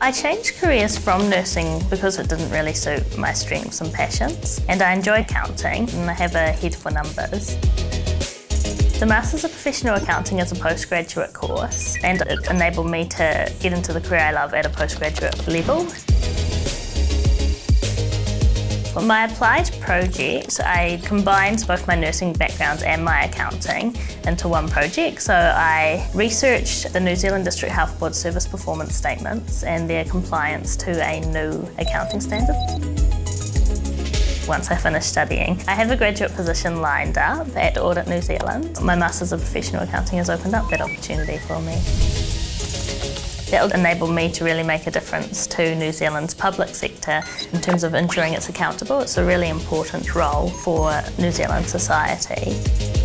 I changed careers from nursing because it didn't really suit my strengths and passions, and I enjoyed accounting and I have a head for numbers. The Masters of Professional Accounting is a postgraduate course and it enabled me to get into the career I love at a postgraduate level. For my applied project, I combined both my nursing background and my accounting into one project. So I researched the New Zealand District Health Board service performance statements and their compliance to a new accounting standard. Once I finish studying, I have a graduate position lined up at Audit New Zealand. My Masters of Professional Accounting has opened up that opportunity for me. That will enable me to really make a difference to New Zealand's public sector in terms of ensuring it's accountable. It's a really important role for New Zealand society.